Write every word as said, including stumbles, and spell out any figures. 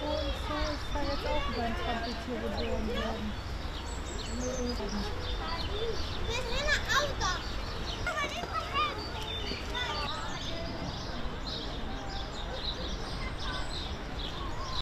Vorher ist auch ganz Kapitän geboren worden.